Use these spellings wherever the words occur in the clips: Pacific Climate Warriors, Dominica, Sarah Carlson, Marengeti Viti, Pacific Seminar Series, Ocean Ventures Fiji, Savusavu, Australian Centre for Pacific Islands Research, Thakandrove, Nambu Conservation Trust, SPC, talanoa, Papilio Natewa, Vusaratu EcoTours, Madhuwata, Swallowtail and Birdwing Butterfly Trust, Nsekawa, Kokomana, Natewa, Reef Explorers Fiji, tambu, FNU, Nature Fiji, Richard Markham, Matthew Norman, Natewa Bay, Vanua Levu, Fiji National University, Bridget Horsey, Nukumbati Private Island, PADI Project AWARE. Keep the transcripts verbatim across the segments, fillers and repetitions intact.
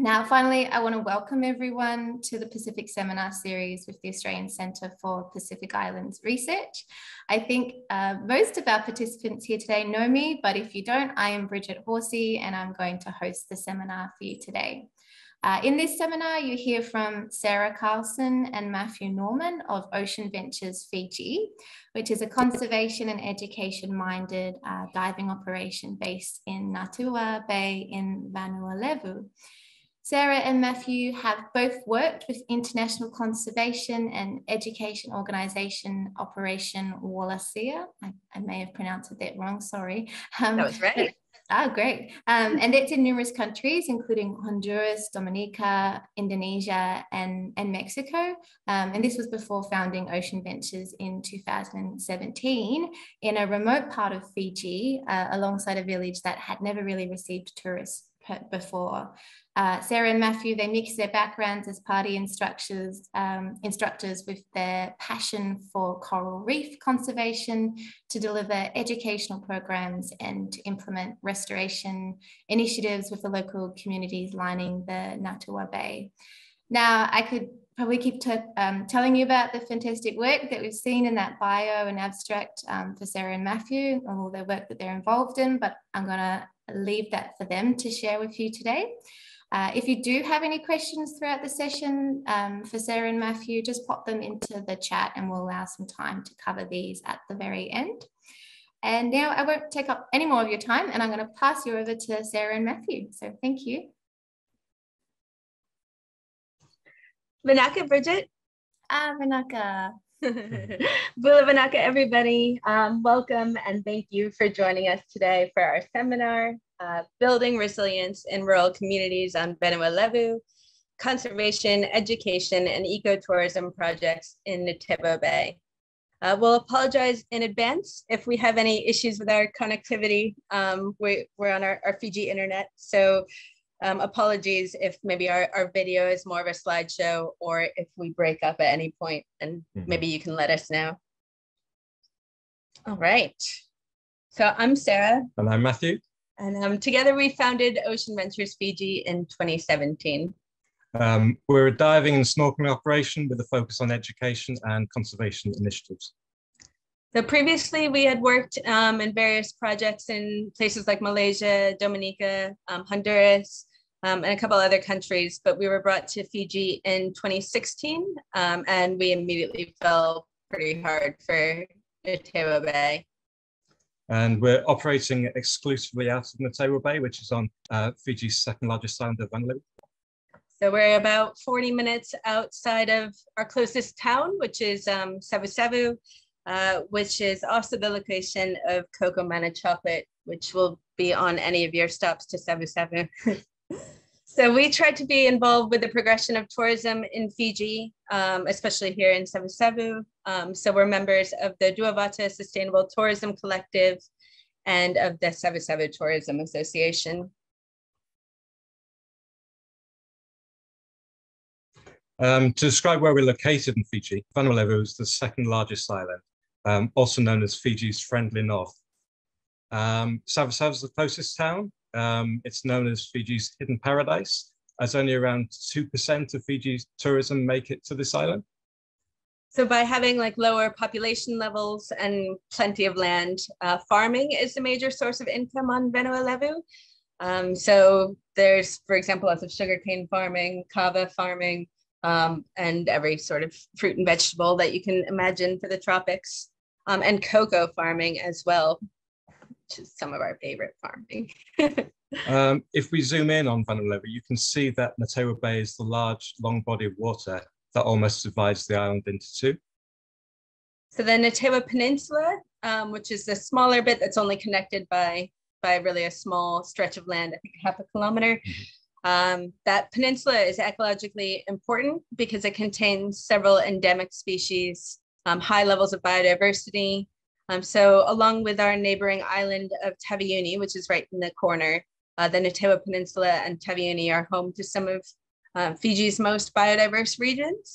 Now, finally, I want to welcome everyone to the Pacific Seminar Series with the Australian Centre for Pacific Islands Research. I think uh, most of our participants here today know me, but if you don't, I am Bridget Horsey and I'm going to host the seminar for you today. Uh, in this seminar, you hear from Sarah Carlson and Matthew Norman of Ocean Ventures Fiji, which is a conservation and education-minded uh, diving operation based in Natewa Bay in Vanua Levu. Sarah and Matthew have both worked with international conservation and education organisation Operation Wallacea. I, I may have pronounced it that wrong, sorry. Um, that was right. Ah, great. Um, and that's in numerous countries, including Honduras, Dominica, Indonesia, and, and Mexico. Um, and this was before founding Ocean Ventures in two thousand seventeen in a remote part of Fiji, uh, alongside a village that had never really received tourists before. Uh, Sarah and Matthew, they mix their backgrounds as PADI instructors, um, instructors with their passion for coral reef conservation to deliver educational programs and to implement restoration initiatives with the local communities lining the Natewa Bay. Now, I could probably keep um, telling you about the fantastic work that we've seen in that bio and abstract um, for Sarah and Matthew and all their work that they're involved in, but I'm going to leave that for them to share with you today. Uh, if you do have any questions throughout the session um, for Sarah and Matthew, just pop them into the chat and we'll allow some time to cover these at the very end. And now I won't take up any more of your time and I'm going to pass you over to Sarah and Matthew. So thank you. Manaka, Bridget. Ah, Manaka. Bula Vanaka, everybody. Um, welcome and thank you for joining us today for our seminar, uh, Building Resilience in Rural Communities on Vanua Levu, Conservation, Education, and Ecotourism Projects in Natewa Bay. Uh, we'll apologize in advance if we have any issues with our connectivity. Um, we, we're on our, our Fiji internet, so Um, apologies if maybe our, our video is more of a slideshow or if we break up at any point, and maybe you can let us know. All right. So I'm Sarah. And I'm Matthew. And um, together we founded Ocean Ventures Fiji in twenty seventeen. Um, we're a diving and snorkeling operation with a focus on education and conservation initiatives. So previously we had worked um, in various projects in places like Malaysia, Dominica, um, Honduras, Um, and a couple other countries, but we were brought to Fiji in twenty sixteen, um, and we immediately fell pretty hard for Natewa Bay. And we're operating exclusively out of Natewa Bay, which is on uh, Fiji's second largest island of Vanua Levu. So we're about forty minutes outside of our closest town, which is um, Savusavu, uh, which is also the location of Kokomana chocolate, which will be on any of your stops to Savusavu. So we tried to be involved with the progression of tourism in Fiji, um, especially here in Savusavu. Um, so we're members of the Duavata Sustainable Tourism Collective and of the Savusavu Tourism Association. Um, to describe where we're located in Fiji, Vanua Levu is the second largest island, um, also known as Fiji's Friendly North. Um, Savusavu is the closest town. Um, it's known as Fiji's hidden paradise, as only around two percent of Fiji's tourism make it to this island. So by having like lower population levels and plenty of land, uh, farming is the major source of income on Vanua Levu. Um, so there's, for example, lots of sugarcane farming, kava farming, um, and every sort of fruit and vegetable that you can imagine for the tropics, um, and cocoa farming as well, which is some of our favorite farming. um, if we zoom in on Vanua Levu, you can see that Natewa Bay is the large, long body of water that almost divides the island into two. So the Natewa Peninsula, um, which is the smaller bit that's only connected by, by really a small stretch of land, I think half a kilometer. Mm-hmm. um, that peninsula is ecologically important because it contains several endemic species, um, high levels of biodiversity. Um, so along with our neighboring island of Taveuni, which is right in the corner, uh, the Natewa Peninsula and Taveuni are home to some of uh, Fiji's most biodiverse regions.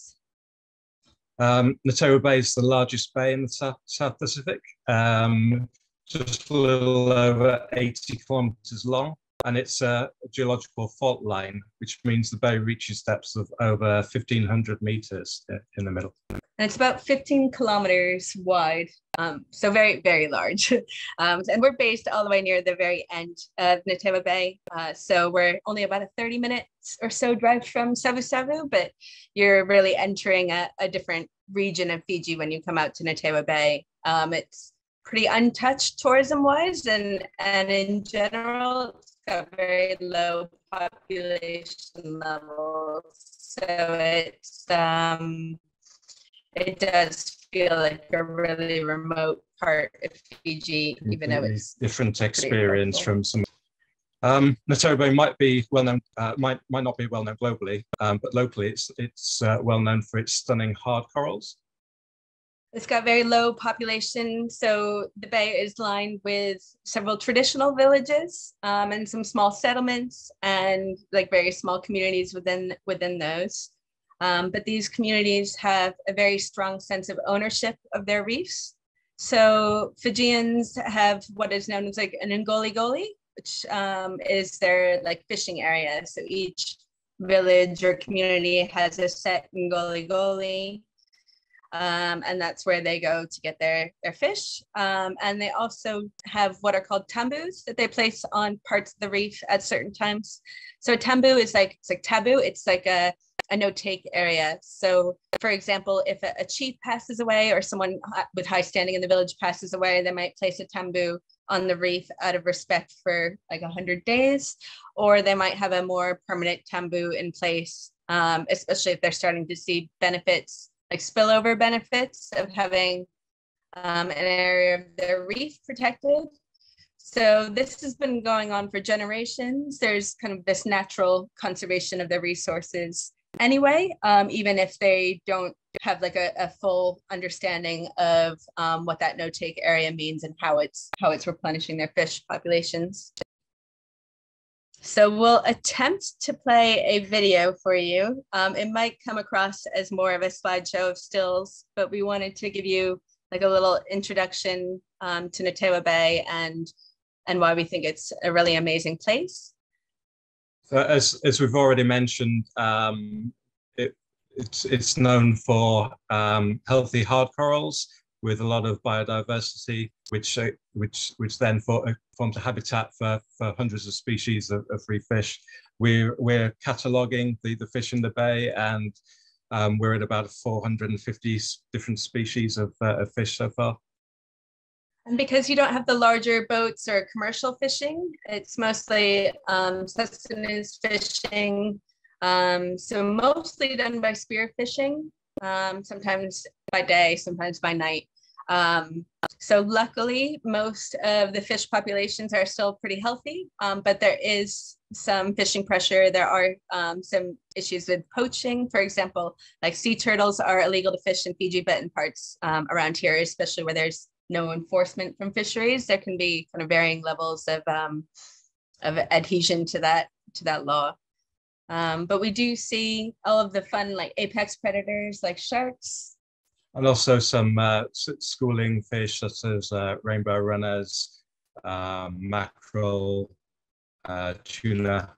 Um, Natewa Bay is the largest bay in the South, South Pacific, um, just a little over eighty kilometers long, and it's a geological fault line, which means the bay reaches depths of over fifteen hundred meters in the middle. And it's about fifteen kilometers wide, um, so very, very large. Um, and we're based all the way near the very end of Natewa Bay, uh, so we're only about a thirty minutes or so drive from Savusavu, but you're really entering a, a different region of Fiji when you come out to Natewa Bay. Um, it's pretty untouched tourism-wise, and, and in general, it's got very low population levels. So it's, um, it does feel like a really remote part of Fiji, even though it's different experience from some. Um, Natewa Bay might be well known, uh, might might not be well known globally, um, but locally it's it's uh, well known for its stunning hard corals. It's got very low population, so the bay is lined with several traditional villages um, and some small settlements and like very small communities within within those. Um, but these communities have a very strong sense of ownership of their reefs. So Fijians have what is known as like an ngoli-goli, which um, is their like fishing area. So each village or community has a set ngoli-goli. Um, and that's where they go to get their, their fish. Um, and they also have what are called tambus that they place on parts of the reef at certain times. So a tambu is like, it's like taboo. It's like a, a no-take area. So for example, if a, a chief passes away or someone with high standing in the village passes away, they might place a tambu on the reef out of respect for like one hundred days, or they might have a more permanent tambu in place, um, especially if they're starting to see benefits, like spillover benefits of having um, an area of their reef protected. So this has been going on for generations. There's kind of this natural conservation of their resources anyway, um, even if they don't have like a, a full understanding of um, what that no-take area means and how it's, how it's replenishing their fish populations. So we'll attempt to play a video for you. Um, it might come across as more of a slideshow of stills, but we wanted to give you like a little introduction um, to Natewa Bay and, and why we think it's a really amazing place. So as, as we've already mentioned, um, it, it's, it's known for um, healthy hard corals with a lot of biodiversity, which uh, which which then for, uh, forms a habitat for, for hundreds of species of, of reef fish. We're, we're cataloguing the, the fish in the bay, and um, we're at about four hundred fifty different species of, uh, of fish so far. And because you don't have the larger boats or commercial fishing, it's mostly um, sustenance fishing, um, so mostly done by spear fishing, um, sometimes by day, sometimes by night. Um, so luckily, most of the fish populations are still pretty healthy, um, but there is some fishing pressure. There are um, some issues with poaching. For example, like sea turtles are illegal to fish in Fiji, but in parts um, around here, especially where there's no enforcement from fisheries, there can be kind of varying levels of, um, of adhesion to that, to that law. Um, but we do see all of the fun, like apex predators, like sharks, and also some uh, schooling fish such as uh, rainbow runners, um, mackerel, uh, tuna.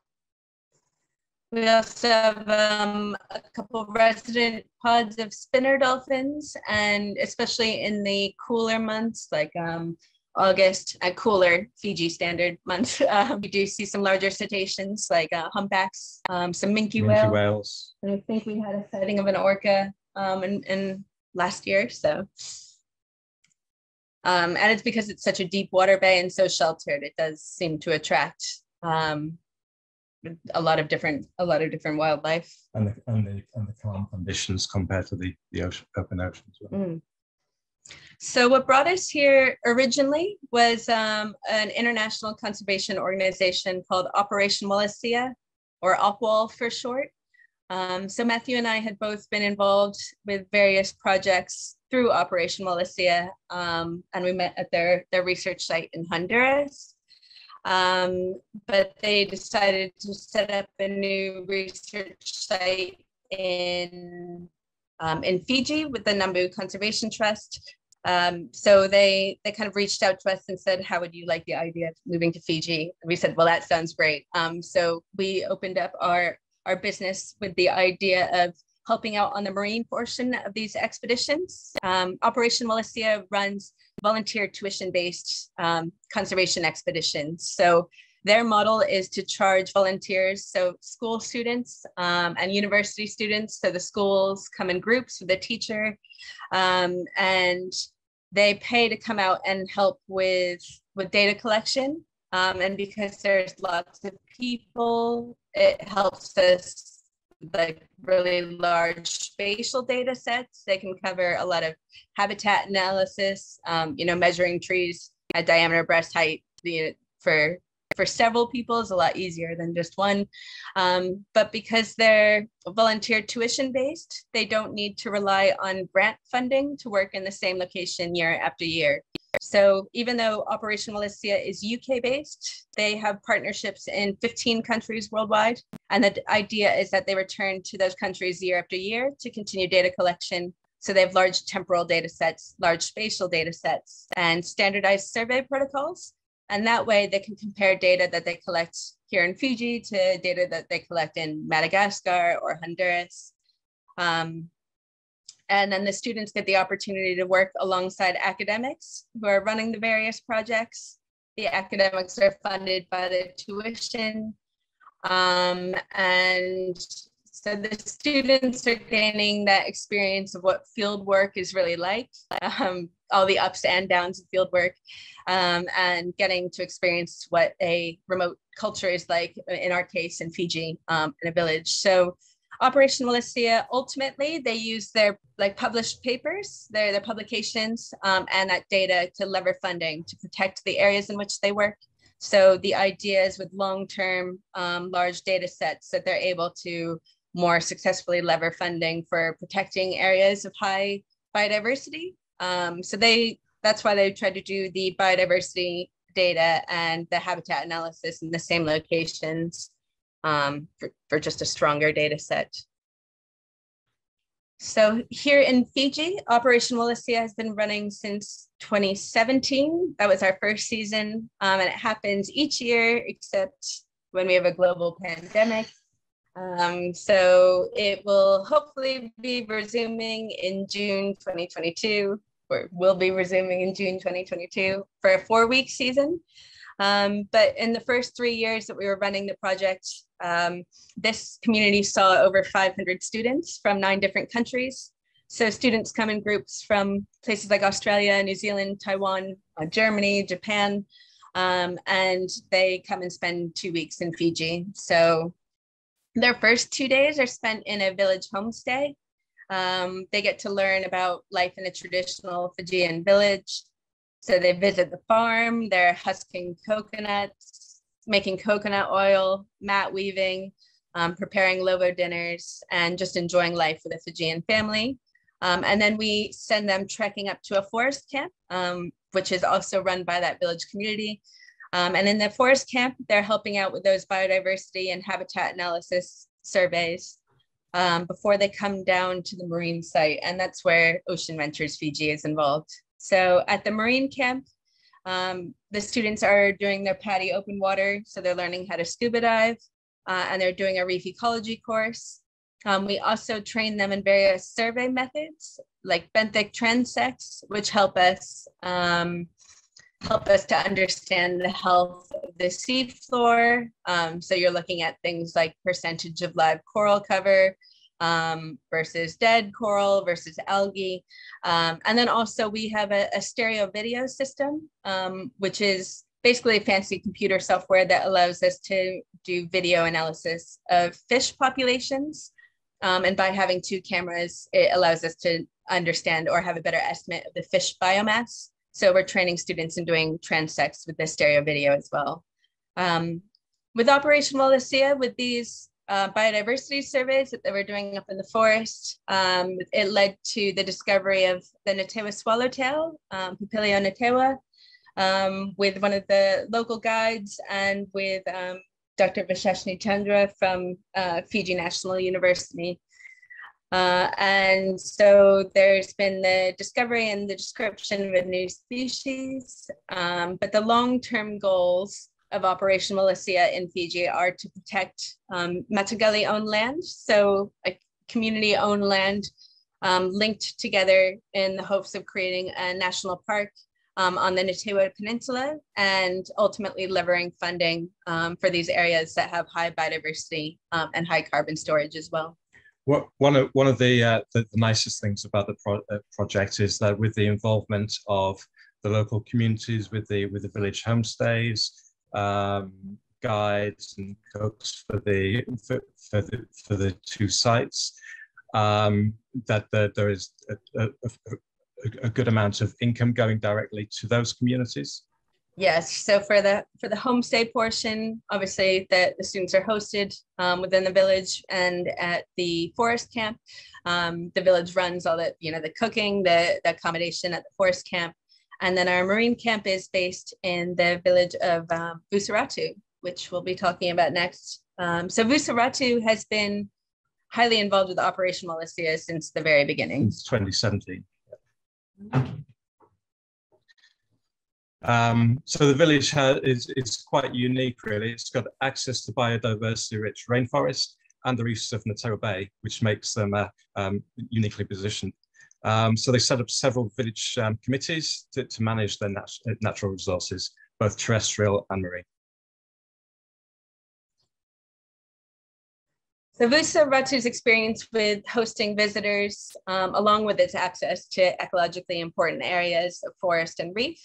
We also have um, a couple of resident pods of spinner dolphins, and especially in the cooler months, like um, August, a cooler Fiji standard month, um, we do see some larger cetaceans like uh, humpbacks, um, some minke whale. whales. And I think we had a sighting of an orca um, and, and last year, so um, and it's because it's such a deep water bay and so sheltered, it does seem to attract um, a lot of different a lot of different wildlife, and the, and the, and the calm conditions compared to the, the ocean, open ocean as well. Mm. So what brought us here originally was um, an international conservation organization called Operation Wallacea, or OPWAL for short. Um, so Matthew and I had both been involved with various projects through Operation Wallacea, um, and we met at their, their research site in Honduras. Um, but they decided to set up a new research site in, um, in Fiji with the Nambu Conservation Trust, Um, so they they kind of reached out to us and said, how would you like the idea of moving to Fiji? And we said, well, that sounds great. Um, so we opened up our, our business with the idea of helping out on the marine portion of these expeditions. Um, Operation Wallacea runs volunteer tuition-based um, conservation expeditions. So their model is to charge volunteers, so school students um, and university students. So the schools come in groups with a teacher, um, and they pay to come out and help with, with data collection. Um, and because there's lots of people, it helps us like really large spatial data sets. They can cover a lot of habitat analysis, um, you know, measuring trees at diameter, breast height, you know, for for several people is a lot easier than just one. Um, but because they're volunteer tuition based, they don't need to rely on grant funding to work in the same location year after year. So even though Operation Wallacea is U K based, they have partnerships in fifteen countries worldwide. And the idea is that they return to those countries year after year to continue data collection. So they have large temporal data sets, large spatial data sets, and standardized survey protocols. And that way they can compare data that they collect here in Fiji to data that they collect in Madagascar or Honduras. Um, And then the students get the opportunity to work alongside academics who are running the various projects. The academics are funded by the tuition. Um, and so the students are gaining that experience of what field work is really like, um, all the ups and downs of field work, um, and getting to experience what a remote culture is like, in our case in Fiji, um, in a village. So Operation Wallacea, ultimately, they use their like published papers, their, their publications, um, and that data to lever funding to protect the areas in which they work. So the idea is with long-term um, large data sets that they're able to more successfully lever funding for protecting areas of high biodiversity. Um, so they that's why they tried to do the biodiversity data and the habitat analysis in the same locations. Um, for, for just a stronger data set. So here in Fiji, Operation Wallacea has been running since twenty seventeen. That was our first season, um, and it happens each year except when we have a global pandemic. Um, so it will hopefully be resuming in June twenty twenty-two, or will be resuming in June twenty twenty-two for a four-week season. Um, but in the first three years that we were running the project, um, this community saw over five hundred students from nine different countries. So students come in groups from places like Australia, New Zealand, Taiwan, uh, Germany, Japan, um, and they come and spend two weeks in Fiji. So their first two days are spent in a village homestay. Um, they get to learn about life in a traditional Fijian village. So they visit the farm, they're husking coconuts, making coconut oil, mat weaving, um, preparing lovo dinners, and just enjoying life with a Fijian family. Um, and then we send them trekking up to a forest camp, um, which is also run by that village community. Um, and in the forest camp, they're helping out with those biodiversity and habitat analysis surveys um, before they come down to the marine site. And that's where Ocean Ventures Fiji is involved. So at the marine camp, um, the students are doing their PADI open water. So they're learning how to scuba dive, uh, and they're doing a reef ecology course. Um, we also train them in various survey methods like benthic transects, which help us, um, help us to understand the health of the seafloor. Um, so you're looking at things like percentage of live coral cover, Um, versus dead coral versus algae. Um, and then also we have a, a stereo video system, um, which is basically fancy computer software that allows us to do video analysis of fish populations. Um, and by having two cameras, it allows us to understand or have a better estimate of the fish biomass. So we're training students in doing transects with the stereo video as well. Um, with Operation Wallacea, with these Uh, biodiversity surveys that they were doing up in the forest. Um, it led to the discovery of the Natewa swallowtail, um, Papilio Natewa, um, with one of the local guides and with um, Doctor Visheshni Chandra from uh, Fiji National University. Uh, and so there's been the discovery and the description of a new species, um, but the long-term goals of Operation Wallacea in Fiji are to protect um, Matagali-owned land, so a community-owned land um, linked together in the hopes of creating a national park um, on the Natewa Peninsula, and ultimately levering funding um, for these areas that have high biodiversity um, and high carbon storage as well. One of, one of the, uh, the, the nicest things about the pro uh, project is that with the involvement of the local communities, with the, with the village homestays, um, guides and cooks for the, for, for the, for the two sites, um, that the, there is a, a, a good amount of income going directly to those communities. Yes, so for the for the homestay portion, obviously that the students are hosted um, within the village and at the forest camp. Um, the village runs all the you know the cooking, the, the accommodation at the forest camp, and then our marine camp is based in the village of um, Vusaratu, which we'll be talking about next. Um, so Vusaratu has been highly involved with Operation Wallacea since the very beginning. Since twenty seventeen. Mm-hmm. Um, so the village has, is, is quite unique, really. It's got access to biodiversity-rich rainforest and the reefs of Natewa Bay, which makes them uh, um, uniquely positioned. Um, so they set up several village um, committees to, to manage their nat natural resources, both terrestrial and marine. So Vusaratu's experience with hosting visitors, um, along with its access to ecologically important areas of forest and reef,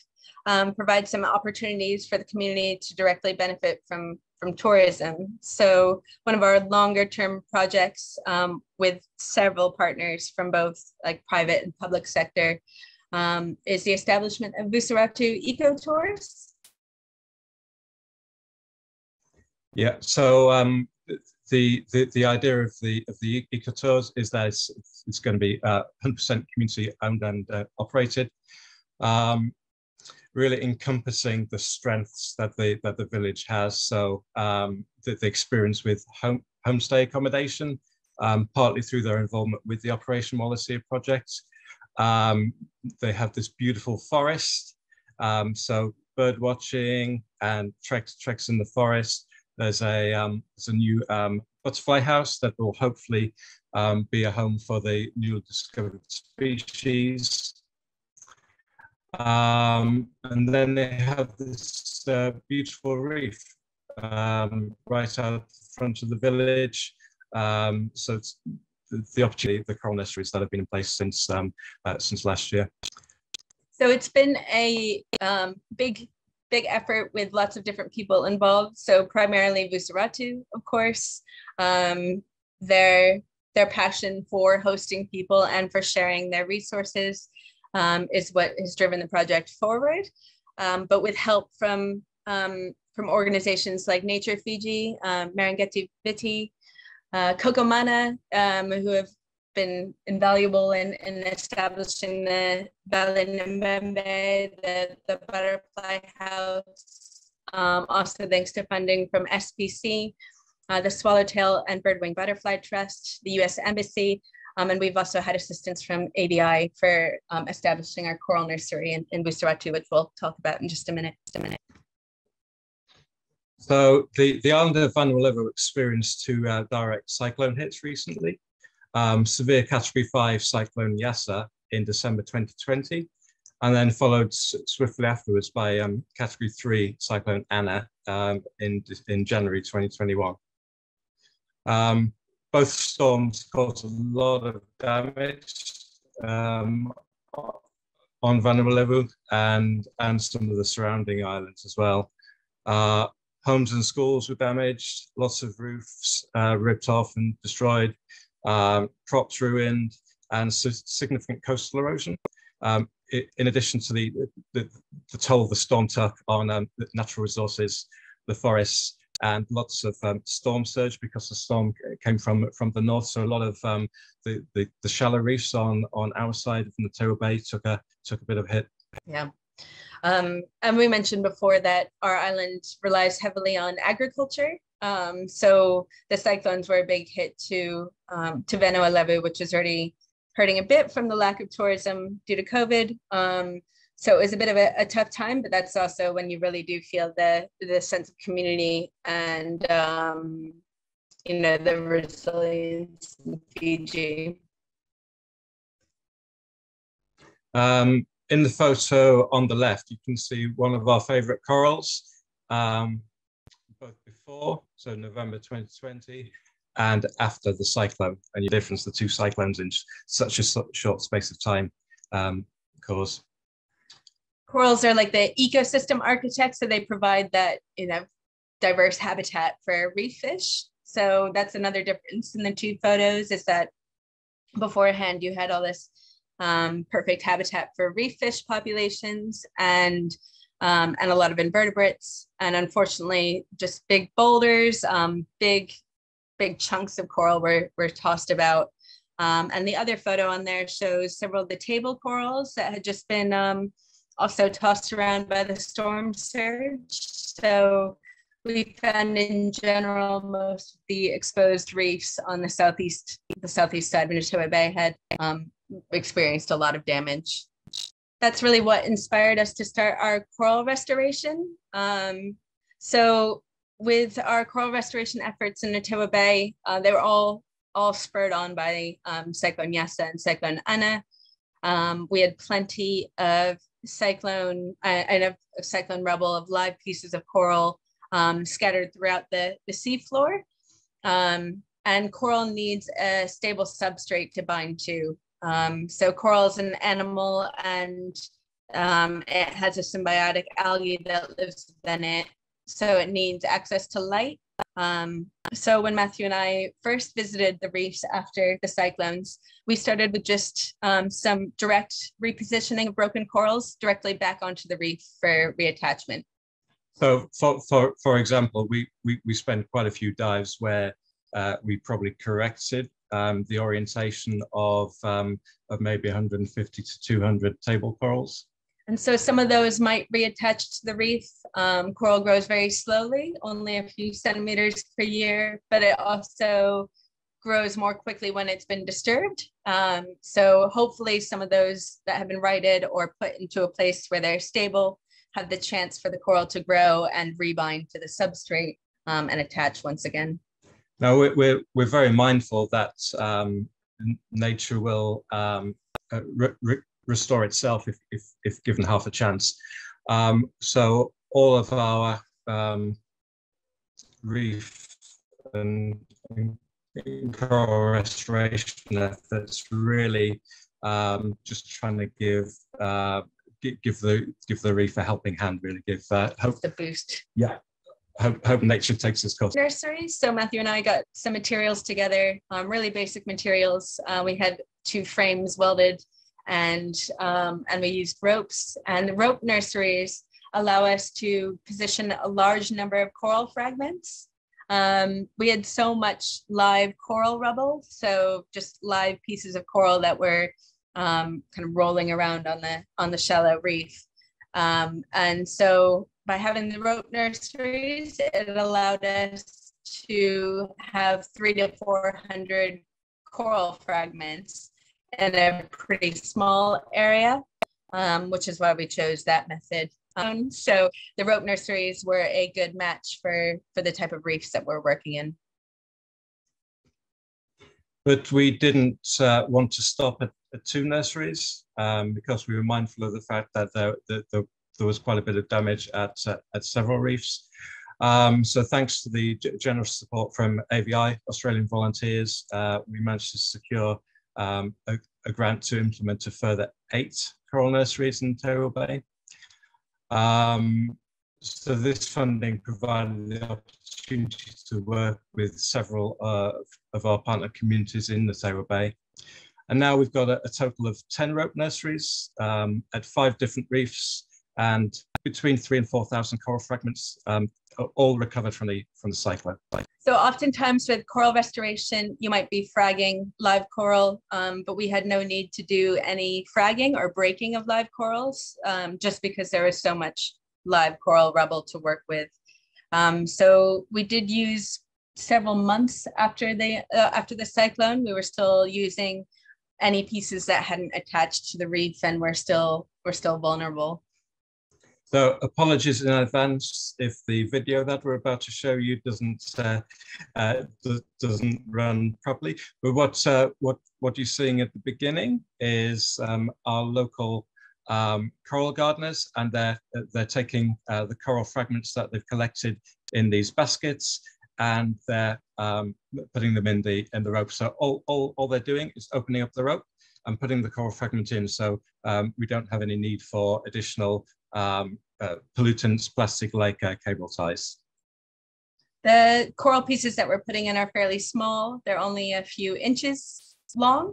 Um, provide some opportunities for the community to directly benefit from, from tourism. So one of our longer term projects um, with several partners from both like private and public sector um, is the establishment of Vusaratu EcoTours. Yeah, so um, the, the, the idea of the, of the EcoTours is that it's, it's going to be one hundred percent uh, community owned and uh, operated. Um, really encompassing the strengths that the, that the village has. So um, the, the experience with home, homestay accommodation, um, partly through their involvement with the Operation Wallacea project. Um, they have this beautiful forest. Um, so bird watching and treks, treks in the forest. There's a, um, there's a new um, butterfly house that will hopefully um, be a home for the newly discovered species. Um, and then they have this uh, beautiful reef um, right out front of the village. Um, so it's the, the opportunity, the coral nurseries that have been in place since um, uh, since last year. So it's been a um, big, big effort with lots of different people involved. So primarily Vusaratu, of course, um, their their passion for hosting people and for sharing their resources. Um, is what has driven the project forward, um, but with help from um, from organizations like Nature Fiji, um, Marengeti Viti, uh, Kokomana, um, who have been invaluable in, in establishing the the, the butterfly house. Um, also, thanks to funding from S P C, uh, the Swallowtail and Birdwing Butterfly Trust, the U S Embassy. Um, and we've also had assistance from A D I for um, establishing our coral nursery in, in Vusaratu, which we'll talk about in just a minute. Just a minute. So the, the island of Vanua Levu experienced two uh, direct cyclone hits recently. Um, severe Category five Cyclone Yasa in December twenty twenty, and then followed swiftly afterwards by um, Category three Cyclone Anna um, in, in January twenty twenty-one. Um, Both storms caused a lot of damage um, on Vanua Levu and, and some of the surrounding islands as well. Uh, homes and schools were damaged, lots of roofs uh, ripped off and destroyed, um, props ruined, and significant coastal erosion. Um, it, in addition to the, the, the toll the storm took on um, natural resources, the forests, and lots of um, storm surge because the storm came from from the north. So a lot of um, the, the the shallow reefs on on our side of Natewa Bay took a took a bit of a hit. Yeah, um, and we mentioned before that our island relies heavily on agriculture, Um, so the cyclones were a big hit to, um, to Vanua Levu, which was already hurting a bit from the lack of tourism due to COVID. Um, so it was a bit of a, a tough time, but that's also when you really do feel the, the sense of community and, um, you know, the resilience in Fiji. Um, in the photo on the left, you can see one of our favorite corals, um, both before, so November twenty twenty, and after the cyclone, and the difference the two cyclones in such a short space of time um, cause. Corals are like the ecosystem architects, so they provide that, you know, diverse habitat for reef fish. So that's another difference in the two photos, is that beforehand you had all this um, perfect habitat for reef fish populations and, um, and a lot of invertebrates. And unfortunately, just big boulders, um, big, big chunks of coral were, were tossed about. Um, and the other photo on there shows several of the table corals that had just been um, also tossed around by the storm surge. So we found in general, most of the exposed reefs on the southeast, the southeast side of Natewa Bay had um, experienced a lot of damage. That's really what inspired us to start our coral restoration. Um, so with our coral restoration efforts in Natewa Bay, uh, they were all, all spurred on by um, Cyclone Yasa and Cyclone Ana. Um, we had plenty of cyclone uh, and of cyclone rubble of live pieces of coral Um, scattered throughout the, the seafloor. Um, and coral needs a stable substrate to bind to. Um, so coral is an animal, and um, it has a symbiotic algae that lives within it. So it needs access to light. Um, so when Matthew and I first visited the reefs after the cyclones, we started with just um, some direct repositioning of broken corals directly back onto the reef for reattachment. So, for, for, for example, we, we, we spent quite a few dives where uh, we probably corrected um, the orientation of, um, of maybe one hundred fifty to two hundred table corals. And so some of those might reattach to the reef. Um, coral grows very slowly, only a few centimeters per year, but it also grows more quickly when it's been disturbed. Um, so hopefully some of those that have been righted or put into a place where they're stable have the chance for the coral to grow and rebind to the substrate um, and attach once again. Now we're, we're, we're very mindful that um, nature will um, uh, re re restore itself if, if, if given half a chance. Um, so all of our um, reef and coral restoration efforts really um, just trying to give uh, Give the give the reef a helping hand. Really, give uh, hope the boost. Yeah, hope hope nature takes its course. Nursery. So Matthew and I got some materials together. Um, really basic materials. Uh, we had two frames welded, and um, and we used ropes. And the rope nurseries allow us to position a large number of coral fragments. Um, we had so much live coral rubble, so just live pieces of coral that were Um, kind of rolling around on the on the shallow reef, um, and so by having the rope nurseries, it allowed us to have three to four hundred coral fragments in a pretty small area, um, which is why we chose that method. Um, so the rope nurseries were a good match for for the type of reefs that we're working in. But we didn't uh, want to stop at at two nurseries um, because we were mindful of the fact that there, that there, there was quite a bit of damage at, uh, at several reefs. Um, so thanks to the generous support from A V I, Australian Volunteers, uh, we managed to secure um, a, a grant to implement a further eight coral nurseries in Natewa Bay. Um, so this funding provided the opportunity to work with several uh, of our partner communities in Natewa Bay. And now we've got a, a total of ten rope nurseries um, at five different reefs and between three and four thousand coral fragments, um, all recovered from the from the cyclone. So oftentimes with coral restoration, you might be fragging live coral, um, but we had no need to do any fragging or breaking of live corals, um, just because there was so much live coral rubble to work with. Um, so we did use several months after the, uh, after the cyclone, we were still using any pieces that hadn't attached to the reef, and we're still, we're still vulnerable. So apologies in advance if the video that we're about to show you doesn't uh, uh, doesn't run properly. But what uh, what what you're seeing at the beginning is um, our local um, coral gardeners, and they're they're taking uh, the coral fragments that they've collected in these baskets, and they're um, putting them in the in the rope. So all all all they're doing is opening up the rope and putting the coral fragment in. So um, we don't have any need for additional Um, uh, pollutants, plastic like uh, cable ties. The coral pieces that we're putting in are fairly small. They're only a few inches long.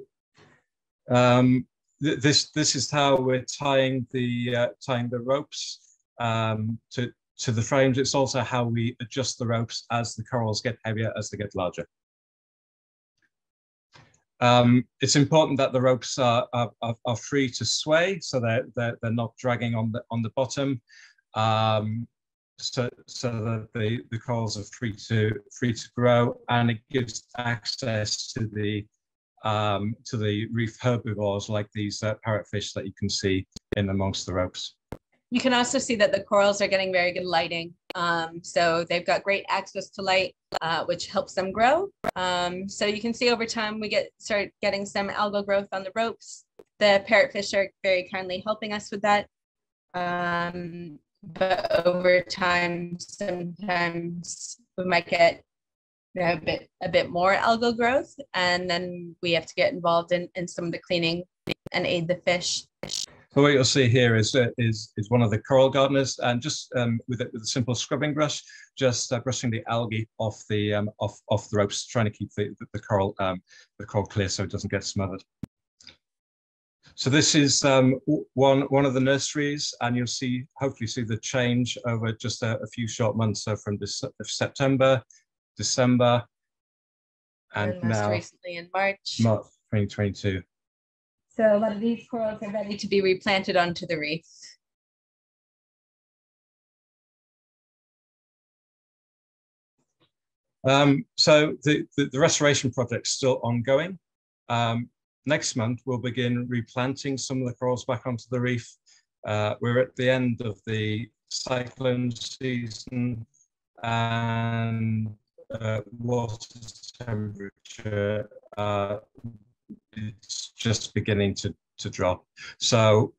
Um, th this this is how we're tying the uh, tying the ropes um, to to the frames. It's also how we adjust the ropes as the corals get heavier, as they get larger. Um, it's important that the ropes are, are, are free to sway, so that they're, they're not dragging on the, on the bottom, um, so, so that the, the corals are free to, free to grow, and it gives access to the, um, to the reef herbivores like these uh, parrotfish that you can see in amongst the ropes. You can also see that the corals are getting very good lighting. Um, so they've got great access to light, uh, which helps them grow. Um, so you can see over time, we get start getting some algal growth on the ropes. The parrotfish are very kindly helping us with that. Um, but over time, sometimes we might get you know, a, bit, a bit more algal growth, and then we have to get involved in, in some of the cleaning and aid the fish. So what you'll see here is uh, is is one of the coral gardeners, and just um, with a, with a simple scrubbing brush, just uh, brushing the algae off the um, off off the ropes, trying to keep the the coral um, the coral clear so it doesn't get smothered. So this is um, one one of the nurseries, and you'll see hopefully see the change over just a, a few short months. So from this, September, December, and, and now recently in March, March twenty twenty-two. So a lot of these corals are ready to be replanted onto the reef. Um, so the, the, the restoration project's still ongoing. Um, next month, we'll begin replanting some of the corals back onto the reef. Uh, we're at the end of the cyclone season, and uh, water temperature uh, it's just beginning to to drop. So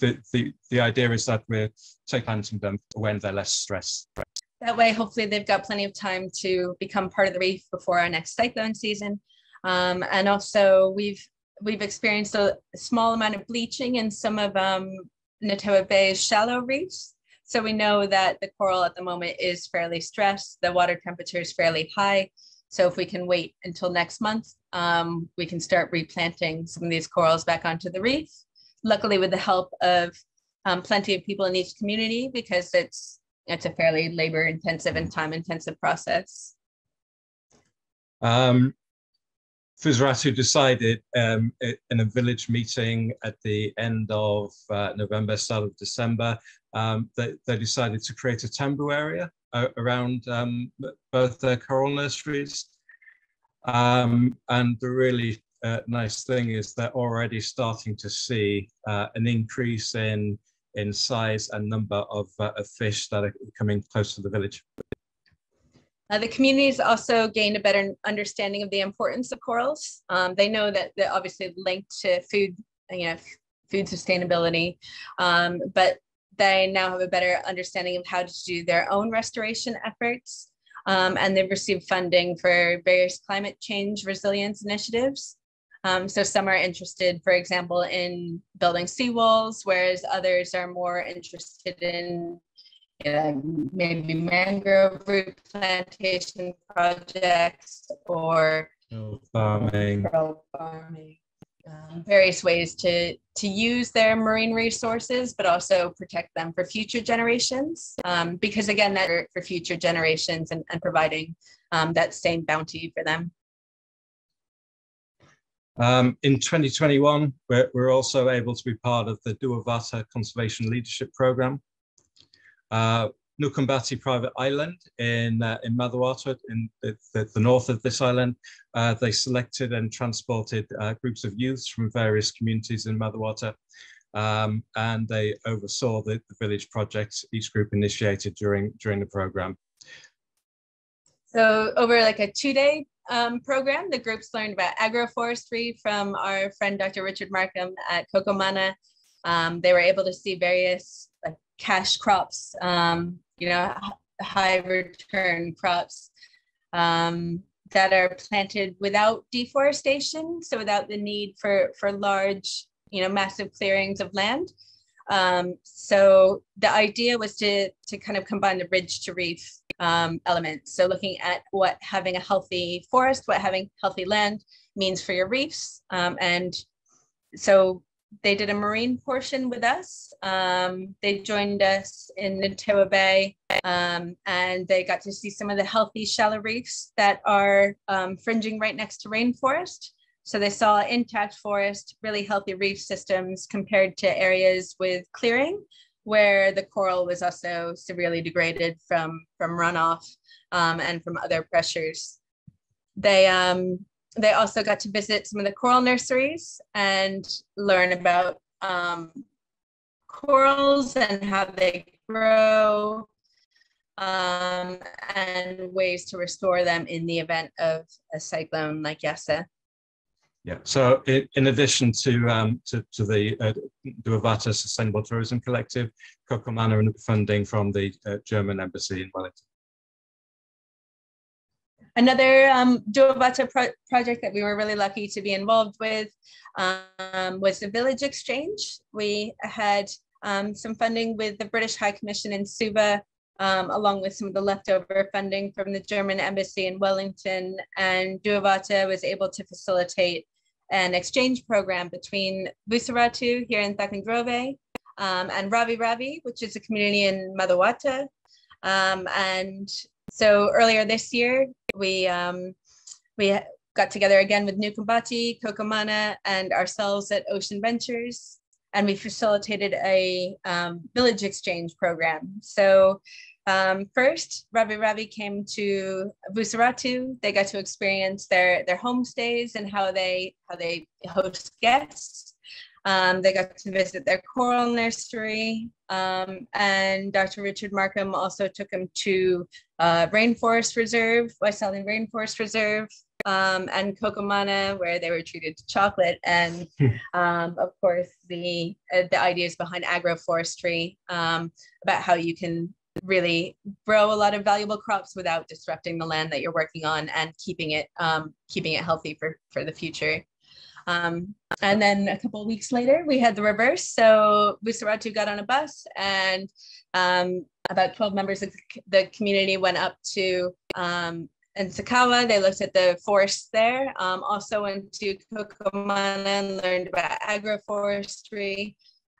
the the the idea is that we're take planting them when they're less stressed. That way, hopefully, they've got plenty of time to become part of the reef before our next cyclone season. Um, and also, we've we've experienced a small amount of bleaching in some of um, Natewa Bay's shallow reefs. So we know that the coral at the moment is fairly stressed. The water temperature is fairly high. So if we can wait until next month, um, we can start replanting some of these corals back onto the reef. Luckily, with the help of um, plenty of people in each community, because it's it's a fairly labor-intensive and time-intensive process. Um, Vusaratu decided um, in a village meeting at the end of uh, November, start of December, um, they, they decided to create a tambu area around um, both their coral nurseries, um, and the really uh, nice thing is they're already starting to see uh, an increase in in size and number of, uh, of fish that are coming close to the village. Uh, the communities also gained a better understanding of the importance of corals. Um, they know that they're obviously linked to food, you know, food sustainability, um, but they now have a better understanding of how to do their own restoration efforts, um, and they've received funding for various climate change resilience initiatives. Um, so some are interested, for example, in building seawalls, whereas others are more interested in you know, maybe mangrove replantation projects or farming. farming. Um, various ways to, to use their marine resources, but also protect them for future generations. Um, because again, they're for future generations and, and providing um, that same bounty for them. Um, in twenty twenty-one, we're, we're also able to be part of the Duavata Conservation Leadership Program. Uh, Nukumbati Private Island in, uh, in Madhuwata, in the, the, the north of this island. Uh, they selected and transported uh, groups of youths from various communities in Madhuwata, um, and they oversaw the, the village projects each group initiated during, during the program. So over like a two-day um, program, the groups learned about agroforestry from our friend Doctor Richard Markham at Kokomana. Um, they were able to see various like cash crops, um, you know, high return crops um, that are planted without deforestation, so without the need for, for large, you know, massive clearings of land. Um, so the idea was to, to kind of combine the ridge to reef um, elements. So looking at what having a healthy forest, what having healthy land means for your reefs. Um, and so they did a marine portion with us. Um, they joined us in Natewa Bay, um, and they got to see some of the healthy shallow reefs that are um, fringing right next to rainforest. So they saw intact forest, really healthy reef systems compared to areas with clearing, where the coral was also severely degraded from, from runoff um, and from other pressures. They, um, they also got to visit some of the coral nurseries and learn about um, corals and how they grow um, and ways to restore them in the event of a cyclone like Yasa. Yeah. So, in, in addition to um, to, to the uh, Duavata Sustainable Tourism Collective, Kokomana and funding from the uh, German Embassy in Wellington. Another um, Duavata pro project that we were really lucky to be involved with um, was the Village Exchange. We had um, some funding with the British High Commission in Suva, um, along with some of the leftover funding from the German Embassy in Wellington, and Duavata was able to facilitate an exchange program between Vusaratu here in Thakandrove um, and Ravi Ravi, which is a community in Madhuwata. Um, and so earlier this year, we, um, we got together again with Nukumbati, Kokomana, and ourselves at Ocean Ventures, and we facilitated a um, village exchange program. So um, first, Ravi Ravi came to Vusaratu. They got to experience their, their homestays and how they, how they host guests. Um, they got to visit their coral nursery, um, and Doctor Richard Markham also took them to uh, Rainforest Reserve, West Island Rainforest Reserve, um, and Kokomana, where they were treated to chocolate, and um, of course the uh, the ideas behind agroforestry, um, about how you can really grow a lot of valuable crops without disrupting the land that you're working on and keeping it um, keeping it healthy for for the future. Um, and then a couple of weeks later, we had the reverse. So Vusaratu got on a bus, and um, about twelve members of the community went up to um, Nsekawa. They looked at the forests there, um, also went to Kokomana and learned about agroforestry,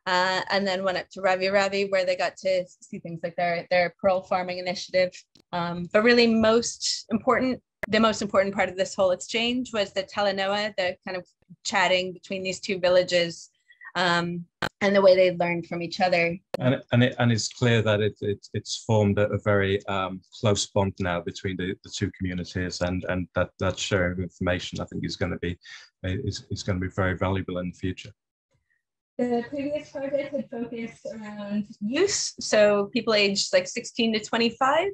uh, and then went up to Ravi Ravi, where they got to see things like their, their pearl farming initiative. Um, but really most important, the most important part of this whole exchange was the Talanoa, the kind of chatting between these two villages, um, and the way they learned from each other. And, and, it, and it's clear that it, it, it's formed a, a very um, close bond now between the, the two communities, and, and that, that sharing of information, I think, is going to be, is, is going to be very valuable in the future. The previous project had focused around youth, so people aged like sixteen to twenty-five.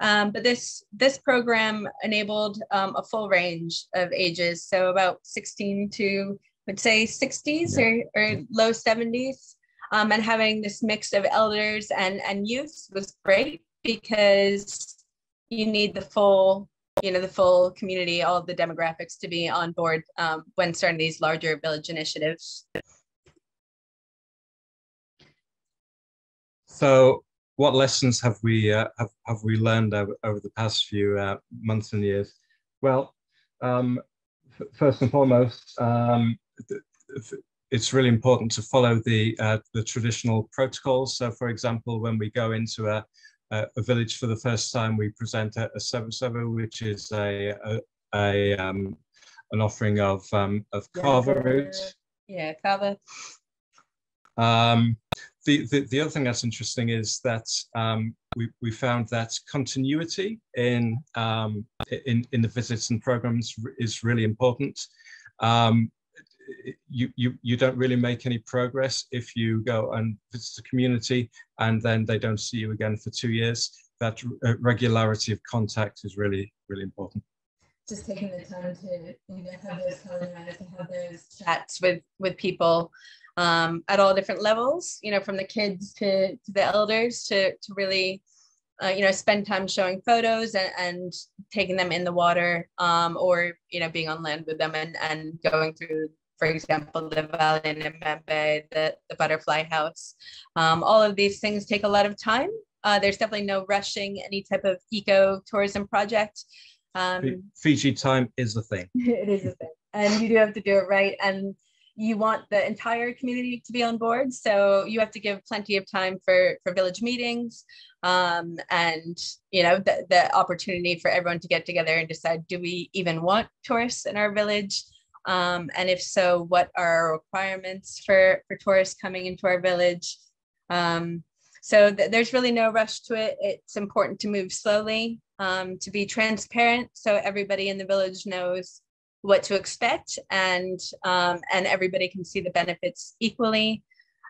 Um, but this, this program enabled um, a full range of ages, so about sixteen to, would say, sixties, yeah, or, or low seventies. Um, and having this mix of elders and, and youth was great, because you need the full, you know, the full community, all of the demographics to be on board um, when starting these larger village initiatives. So, what lessons have we uh, have, have we learned over, over the past few uh, months and years? Well, um, first and foremost, um, it's really important to follow the uh, the traditional protocols. So, for example, when we go into a, a village for the first time, we present a, a Savusavu, which is a, a, a um, an offering of um, of kava root. Yeah, kava. Um, The, the, the other thing that's interesting is that um, we, we found that continuity in, um, in, in the visits and programs is really important. Um, you, you, you don't really make any progress if you go and visit the community and then they don't see you again for two years. That regularity of contact is really, really important. Just taking the time to, you know, have those conversations, to have those chats with, with people. Um, at all different levels, you know, from the kids to, to the elders, to, to really, uh, you know, spend time showing photos and, and taking them in the water, um, or, you know, being on land with them and, and going through, for example, the valley in Mbembe, the, the butterfly house. Um, all of these things take a lot of time. Uh, there's definitely no rushing any type of eco-tourism project. Um, Fiji time is the thing. It is a thing. And you do have to do it right. And you want the entire community to be on board, so you have to give plenty of time for for village meetings, um, and you know the, the opportunity for everyone to get together and decide: do we even want tourists in our village? Um, and if so, what are our requirements for for tourists coming into our village? Um, so th there's really no rush to it. It's important to move slowly, um, to be transparent, so everybody in the village knows what to expect, and um, and everybody can see the benefits equally,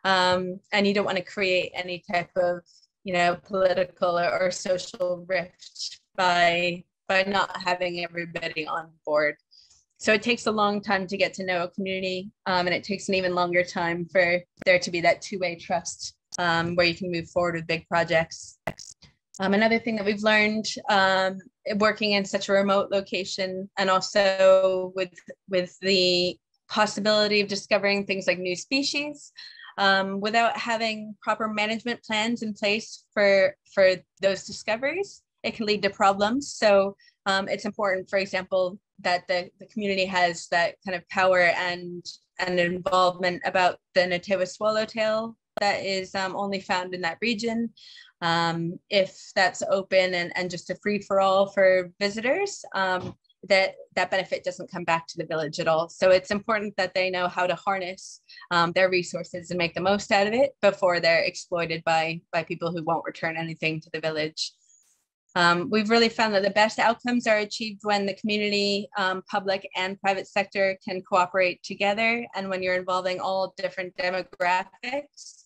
um, and you don't want to create any type of you know political or, or social rift by by not having everybody on board. So it takes a long time to get to know a community, um, and it takes an even longer time for there to be that two-way trust, um, where you can move forward with big projects. Um, another thing that we've learned, um, working in such a remote location, and also with with the possibility of discovering things like new species, um, without having proper management plans in place for for those discoveries, it can lead to problems. So um, it's important, for example, that the, the community has that kind of power and and involvement about the Natewa swallowtail that is um, only found in that region. Um, if that's open and, and just a free-for-all for visitors, um, that, that benefit doesn't come back to the village at all. So it's important that they know how to harness um, their resources and make the most out of it before they're exploited by, by people who won't return anything to the village. Um, we've really found that the best outcomes are achieved when the community, um, public and private sector can cooperate together, and when you're involving all different demographics.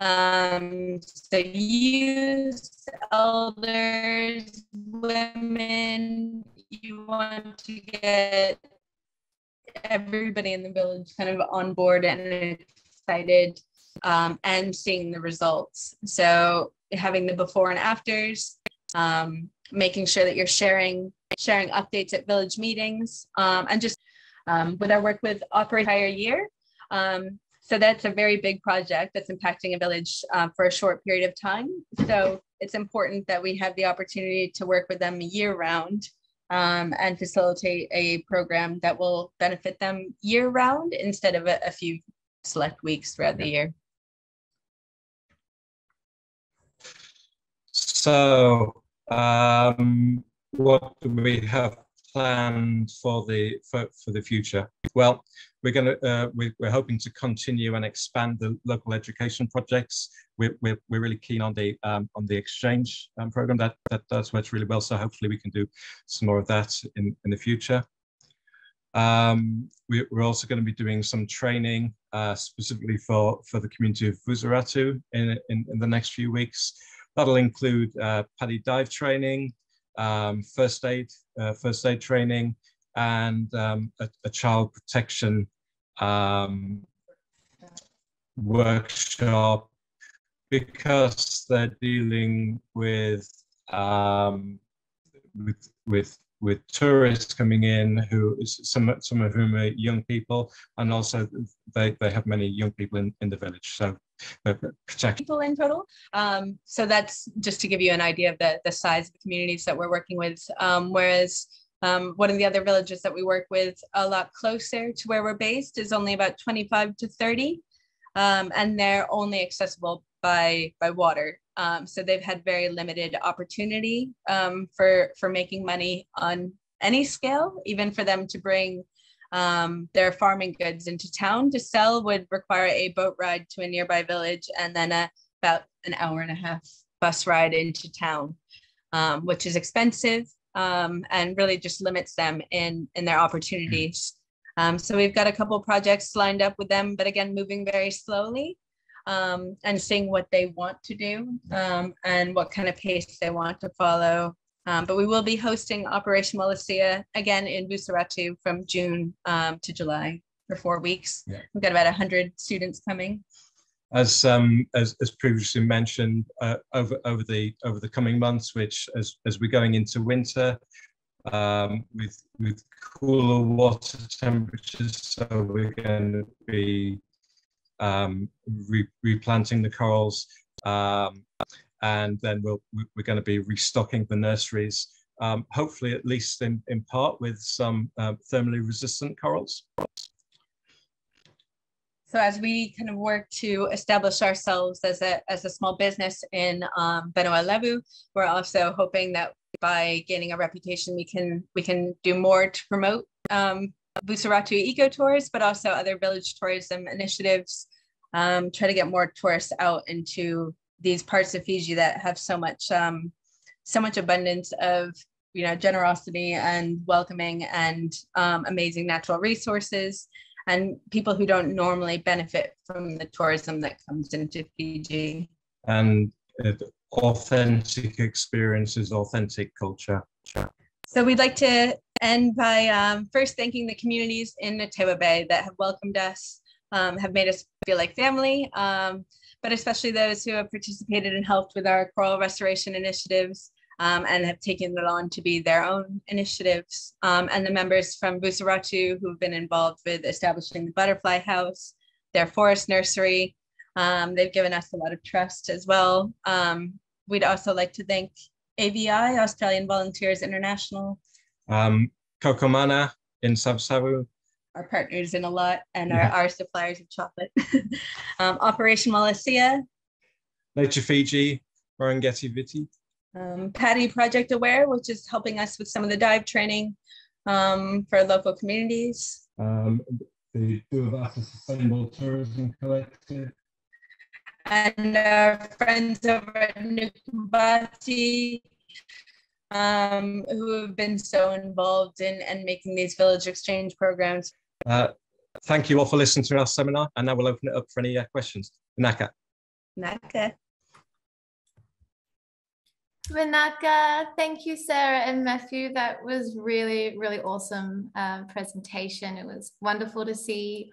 Um, so youth, elders, women, you want to get everybody in the village kind of on board and excited, um, and seeing the results. So having the before and afters, um, making sure that you're sharing, sharing updates at village meetings, um, and just um, with our work with Operate Higher Year, um, so that's a very big project that's impacting a village uh, for a short period of time. So it's important that we have the opportunity to work with them year round, um, and facilitate a program that will benefit them year round instead of a, a few select weeks throughout the year. So um, what do we have planned for the for, for the future? Well, we're going to uh, we, we're hoping to continue and expand the local education projects. We're we're, we're really keen on the um, on the exchange um, program that that does work really well. So hopefully we can do some more of that in in the future. Um, we, we're also going to be doing some training uh, specifically for for the community of Vusaratu in, in in the next few weeks. That'll include uh, PADI dive training, Um, first aid, uh, first aid training, and um, a, a child protection um, workshop, because they're dealing with um, with with with tourists coming in, who some some of whom are young people, and also they they have many young people in in the village. So. People in total. Um, so that's just to give you an idea of the, the size of the communities that we're working with. Um, whereas um, one of the other villages that we work with a lot closer to where we're based is only about twenty-five to thirty, um, and they're only accessible by, by water. Um, so they've had very limited opportunity um, for, for making money on any scale, even for them to bring um, their farming goods into town. To sell would require a boat ride to a nearby village and then a, about an hour and a half bus ride into town, um, which is expensive um, and really just limits them in, in their opportunities. Um, so we've got a couple projects lined up with them, but again, moving very slowly. Um, and seeing what they want to do um, and what kind of pace they want to follow. Um, but we will be hosting Operation Wallacea again in Vusaratu from June um, to July for four weeks. Yeah. We've got about one hundred students coming. As um, as, as previously mentioned, uh, over over the over the coming months, which as as we're going into winter um, with with cooler water temperatures, so we're going to be um re replanting the corals, um and then we'll we're going to be restocking the nurseries, um hopefully at least in in part with some uh, thermally resistant corals. So as we kind of work to establish ourselves as a as a small business in um Vanua Levu, we're also hoping that by gaining a reputation we can we can do more to promote um Vusaratu EcoTours, but also other village tourism initiatives, um, try to get more tourists out into these parts of Fiji that have so much, um, so much abundance of, you know, generosity and welcoming and um, amazing natural resources, and people who don't normally benefit from the tourism that comes into Fiji. And uh, authentic experiences, authentic culture. So we'd like to end by um, first thanking the communities in Natewa Bay that have welcomed us, um, have made us feel like family, um, but especially those who have participated and helped with our coral restoration initiatives um, and have taken it on to be their own initiatives, um, and the members from Vusaratu who've been involved with establishing the butterfly house, their forest nursery. Um, they've given us a lot of trust as well. Um, we'd also like to thank A V I, Australian Volunteers International. Um, Kokomana in Savusavu. Our partners in a lot, and yeah. our, our suppliers of chocolate. um, Operation Wallacea. Nature Fiji, Marengeti Viti. Um, PADI Project Aware, which is helping us with some of the dive training um, for local communities. Um, the Duavata Sustainable Tourism Collective. And our friends over at Nukumbati, um, who have been so involved in and making these village exchange programs. Uh, thank you all for listening to our seminar, and now we'll open it up for any uh, questions. Naka. Naka. Vinaka, thank you, Sarah and Matthew. That was really, really awesome um, presentation. It was wonderful to see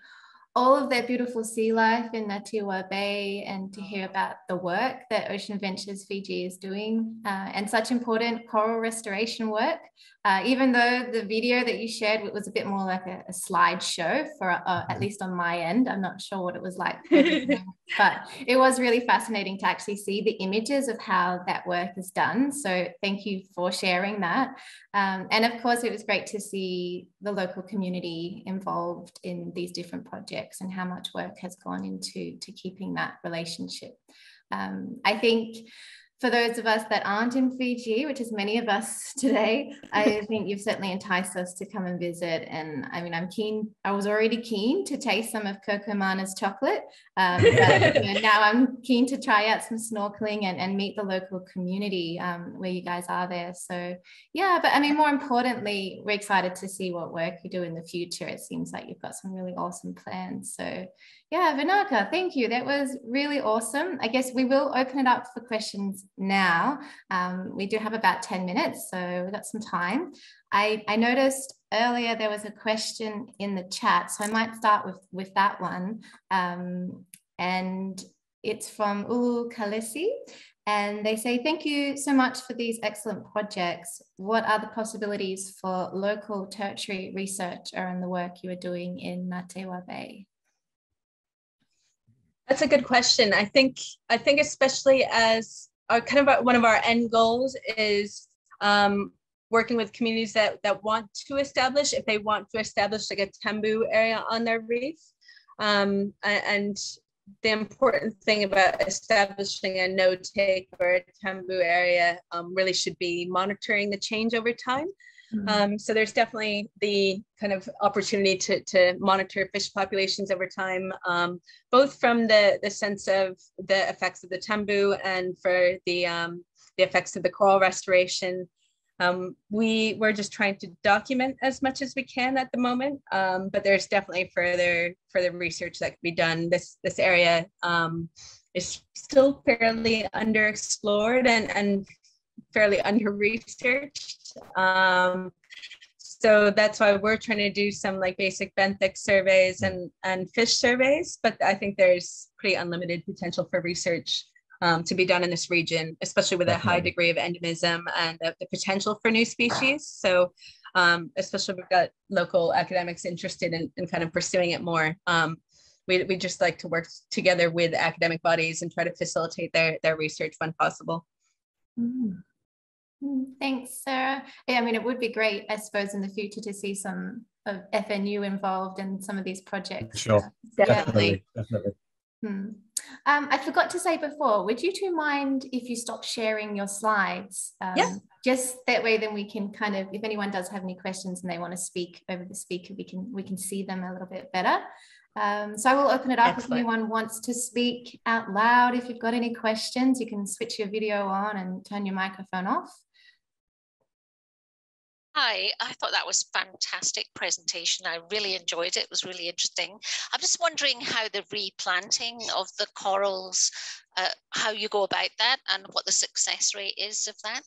all of their beautiful sea life in Natewa Bay and to hear about the work that Ocean Ventures Fiji is doing, uh, and such important coral restoration work. Uh, even though the video that you shared was a bit more like a, a slideshow, for uh, at least on my end, I'm not sure what it was like, but it was really fascinating to actually see the images of how that work is done. So thank you for sharing that. Um, and of course, it was great to see the local community involved in these different projects and how much work has gone into to keeping that relationship. Um, I think for those of us that aren't in Fiji, which is many of us today, I think you've certainly enticed us to come and visit. And I mean, I'm keen, I was already keen to taste some of Kokomana's chocolate. Um, but, you know, now I'm keen to try out some snorkeling and, and meet the local community um, where you guys are there. So yeah, but I mean, more importantly, we're excited to see what work you do in the future. It seems like you've got some really awesome plans. So yeah, Vinaka, thank you. That was really awesome. I guess we will open it up for questions now. Um, we do have about ten minutes, so we've got some time. I, I noticed earlier there was a question in the chat, so I might start with, with that one. Um, and it's from Ulu Kalisi. And they say, thank you so much for these excellent projects. What are the possibilities for local tertiary research around the work you are doing in Natewa Bay? That's a good question. I think, I think especially as our kind of our, one of our end goals is um, working with communities that, that want to establish, if they want to establish like a tembu area on their reef. Um, and the important thing about establishing a no-take or a tembu area um, really should be monitoring the change over time. Mm-hmm. Um, so there's definitely the kind of opportunity to, to monitor fish populations over time, um, both from the, the sense of the effects of the tembu and for the, um, the effects of the coral restoration. Um, we were just trying to document as much as we can at the moment, um, but there's definitely further further research that can be done. This this area um, is still fairly underexplored and and fairly under-researched. Um, so that's why we're trying to do some like basic benthic surveys and and fish surveys. But I think there's pretty unlimited potential for research Um, to be done in this region, especially with a high degree of endemism and the, the potential for new species. So um, especially we've got local academics interested in, in kind of pursuing it more. Um, we, we just like to work together with academic bodies and try to facilitate their, their research when possible. Mm. Thanks, Sarah. Yeah, I mean, it would be great, I suppose, in the future to see some of F N U involved in some of these projects. Sure, definitely. definitely. Hmm. Um, I forgot to say before, would you two mind if you stop sharing your slides? Um, yeah. Just that way, then we can kind of, if anyone does have any questions and they want to speak over the speaker, we can we can see them a little bit better. Um, so I will open it up. Excellent. If anyone wants to speak out loud, if you've got any questions, you can switch your video on and turn your microphone off. Hi, I thought that was a fantastic presentation. I really enjoyed it. It was really interesting. I'm just wondering how the replanting of the corals, uh, how you go about that and what the success rate is of that.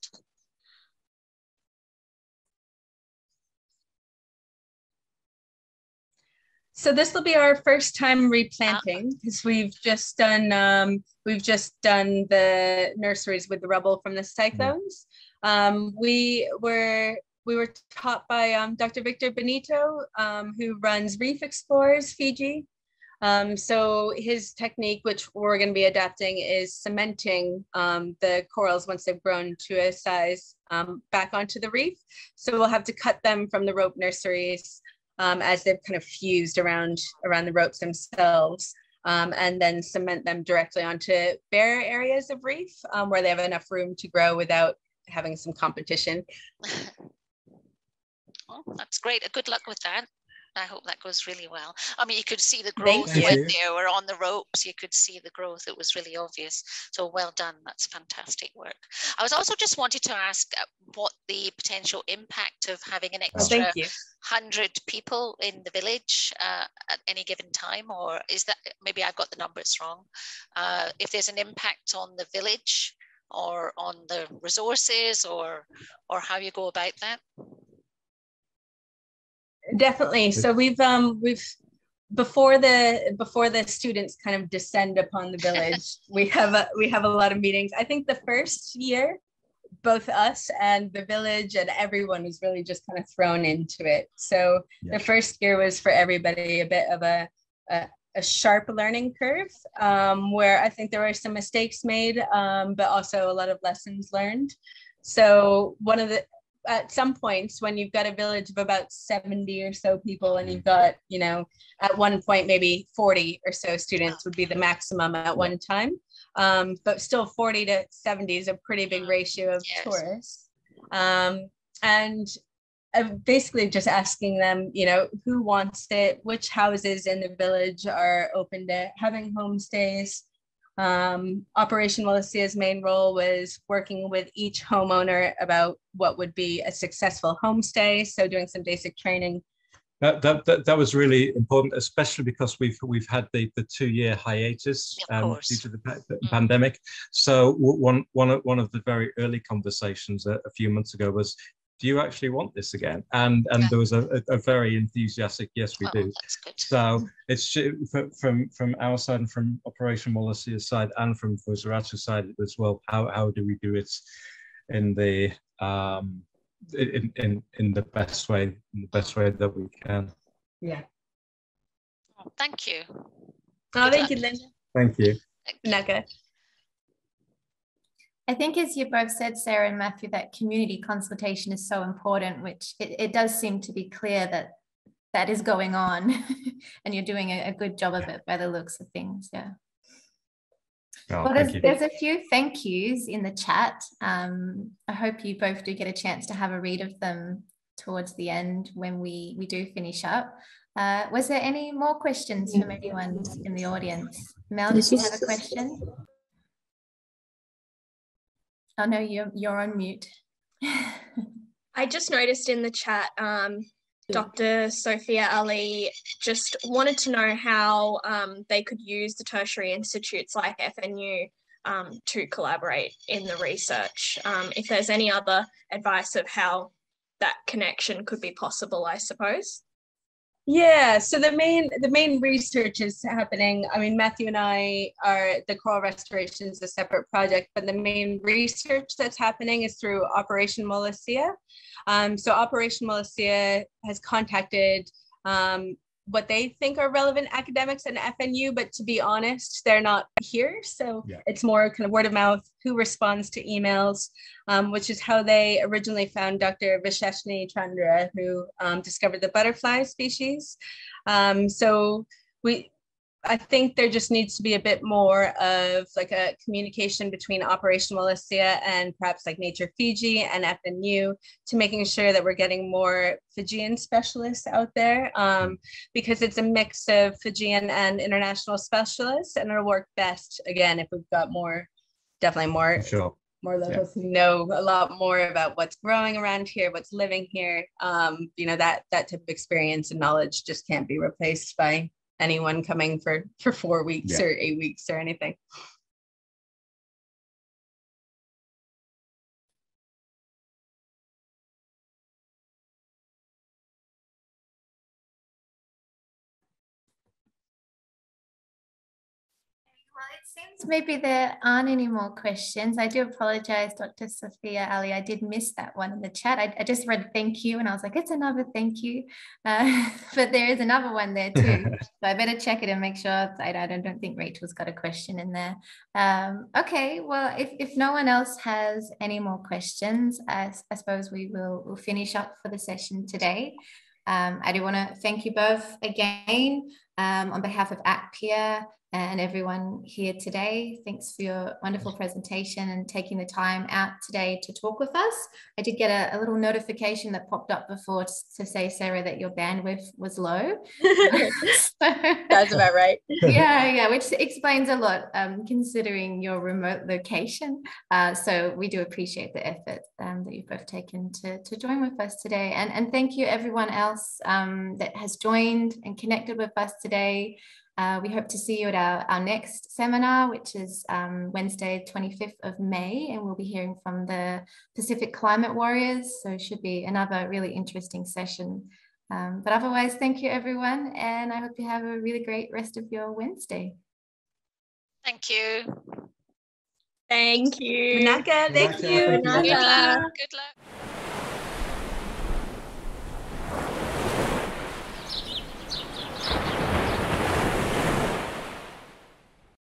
So this will be our first time replanting because ah. we've just done um, we've just done the nurseries with the rubble from the cyclones. Um, we were We were taught by um, Doctor Victor Benito, um, who runs Reef Explorers Fiji. Um, so his technique, which we're going to be adapting, is cementing um, the corals once they've grown to a size um, back onto the reef. So we'll have to cut them from the rope nurseries um, as they've kind of fused around, around the ropes themselves. Um, and then cement them directly onto bare areas of reef um, where they have enough room to grow without having some competition. Oh, that's great. Good luck with that. I hope that goes really well. I mean, you could see the growth when they were on the ropes. You could see the growth. It was really obvious. So well done. That's fantastic work. I was also just wanted to ask what the potential impact of having an extra oh, one hundred people in the village uh, at any given time, or is that, maybe I've got the numbers wrong, uh, if there's an impact on the village or on the resources or, or how you go about that? Definitely. So we've um we've before the before the students kind of descend upon the village, we have a, we have a lot of meetings. I think the first year, both us and the village and everyone was really just kind of thrown into it. So yeah. The first year was for everybody a bit of a a, a sharp learning curve, um, where I think there were some mistakes made, um, but also a lot of lessons learned. So one of the at some points when you've got a village of about seventy or so people and you've got, you know, at one point, maybe forty or so students would be the maximum at one time. Um, but still forty to seventy is a pretty big ratio of tourists. Um, and basically just asking them, you know, who wants it, which houses in the village are open to having homestays. Um, Operation Wallacea's main role was working with each homeowner about what would be a successful homestay, so doing some basic training. That, that, that, that was really important, especially because we've we've had the, the two-year hiatus um, due to the, the mm. pandemic. So one, one, of, one of the very early conversations a, a few months ago was, do you actually want this again? And and yeah. there was a, a very enthusiastic yes, we oh, do. That's good. So it's from from our side and from Operation Wallacea's side and from Vusaratu's side as well. How how do we do it in the um in in in the best way in the best way that we can? Yeah. Oh, thank you. Oh, thank you, Linda. Thank you. Naga. I think as you both said, Sarah and Matthew, that community consultation is so important, which it, it does seem to be clear that that is going on and you're doing a, a good job of it by the looks of things, yeah. Oh, well, there's, there's a few thank yous in the chat. Um, I hope you both do get a chance to have a read of them towards the end when we, we do finish up. Uh, was there any more questions from anyone in the audience? Mel, did you have a question? Oh no, you're, you're on mute. I just noticed in the chat, um, Doctor Sophia Ali just wanted to know how um, they could use the tertiary institutes like F N U um, to collaborate in the research. Um, if there's any other advice of how that connection could be possible, I suppose. Yeah, so the main the main research is happening. I mean, Matthew and I are, the coral restoration is a separate project, but the main research that's happening is through Operation Wallacea. Um, so Operation Wallacea has contacted um, what they think are relevant academics and F N U, but to be honest, they're not here. So yeah. It's more kind of word of mouth, who responds to emails, um, which is how they originally found Doctor Visheshni Chandra, who um, discovered the butterfly species. Um, so we, I think there just needs to be a bit more of like a communication between Operation Wallacea and perhaps like Nature Fiji and F N U to making sure that we're getting more Fijian specialists out there, um, because it's a mix of Fijian and international specialists, and it'll work best again if we've got more, definitely more, sure. more locals yeah. who know a lot more about what's growing around here, what's living here. Um, you know, that that type of experience and knowledge just can't be replaced by anyone coming for for four weeks yeah. or eight weeks or anything. Well, it seems maybe there aren't any more questions. I do apologize, Doctor Sophia Ali. I did miss that one in the chat. I, I just read thank you and I was like, it's another thank you. Uh, but there is another one there too. So I better check it and make sure. I don't, don't think Rachel's got a question in there. Um, okay, well, if, if no one else has any more questions, I, I suppose we will we'll finish up for the session today. Um, I do want to thank you both again um, on behalf of A C P I A and everyone here today. Thanks for your wonderful presentation and taking the time out today to talk with us. I did get a, a little notification that popped up before to, to say, Sarah, that your bandwidth was low. So, that's about right. Yeah, yeah, which explains a lot um, considering your remote location. Uh, so we do appreciate the effort um, that you've both taken to, to join with us today. And, and thank you everyone else um, that has joined and connected with us today. Uh, we hope to see you at our, our next seminar, which is um, Wednesday, twenty-fifth of May, and we'll be hearing from the Pacific Climate Warriors. So it should be another really interesting session. Um, but otherwise, thank you, everyone. And I hope you have a really great rest of your Wednesday. Thank you. Thank you. Manaka, thank you. Manaka. Good luck. Good luck.